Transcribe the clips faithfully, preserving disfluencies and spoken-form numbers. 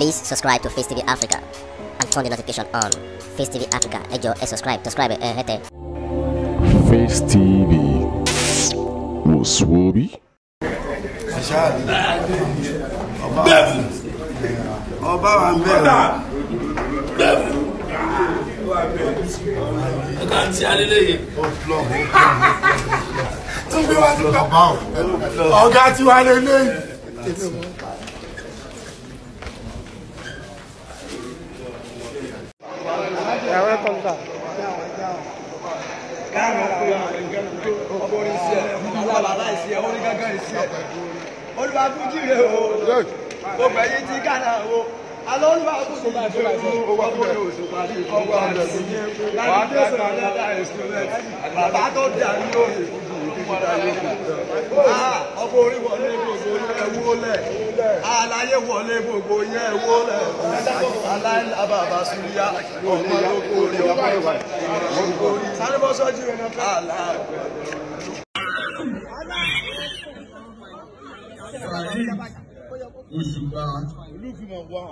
Please subscribe to Face T V Africa and turn the notification on. Face T V Africa, e yo, e subscribe, subscribe, eh, hete. Face T V, o Swobi. Ọ̀gá tí wà lélẹ́yìn. Ah, ọkọ orí wọlé gbogbo yẹ wólẹ̀. Aláyé wọlé gbogbo yẹ wólẹ̀. Aláìlábàbà súyá ọmọ lóko orí ọmọ ìwà. Sáré bọ́ sọ́jú rẹ̀ náà. Aláàbẹ̀. Ibrahim Òṣùpá Olúfìmọ̀ wà.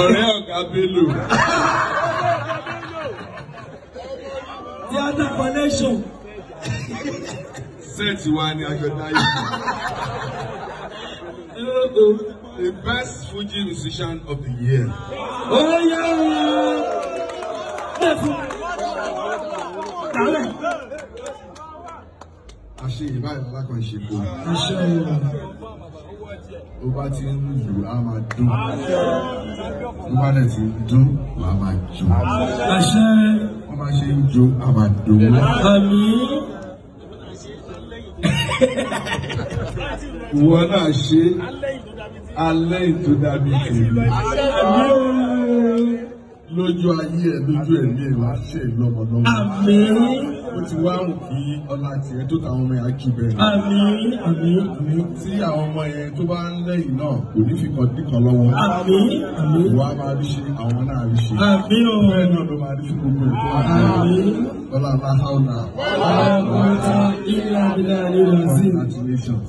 Ọ̀rẹ́ ọ̀gá Bello. Theatre connection. Set wa ni Ayoda yìí. The best Fuji musician of the year. Oh yeah. Àṣe ìbáyìí lákàn ṣe kó. Iṣẹ́ ìwà. Ó bá ti ń lù á máa dún. Ó bá dẹ̀ ti ń dún, wà á máa jó. Àṣẹ. Wọ́n máa ṣe ń jó, á máa dùn. Àmín. Ìwọ náà ṣe alẹ́ ètò dàbí tèmi. Lójú ayé ẹ̀, lójú ẹ̀mí ẹ̀, wà á ṣe ìlú ọmọdọ́mọ. Àmín. Ó ti wá wù kí ọlá tiẹ̀ tó táwọn ọmọ yẹn á jù bẹ́ẹ̀. Àmín àmín àmín. Tí àwọn ọmọ yẹn tó bá ń lẹ́yìn náà kò ní fi kan dín kan lọ́wọ́. Àmín àmín. Ìwà máa rí ṣe àwọn náà rí ṣe. Àmín o. Bẹ́ẹ̀ náà ló máa rí fún gbogbo ìlú. Àmín. Ọlá aláhàúnà. Aláàbọ̀tà ilé abilé ayé wá sí. Congratulations.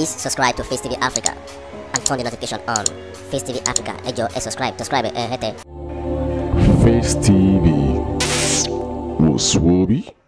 Please subscribe to Face T V Africa and turn the notification on. Face T V Africa, hit your subscribe, subscribe, eh, hit it. Face T V, Muswobi.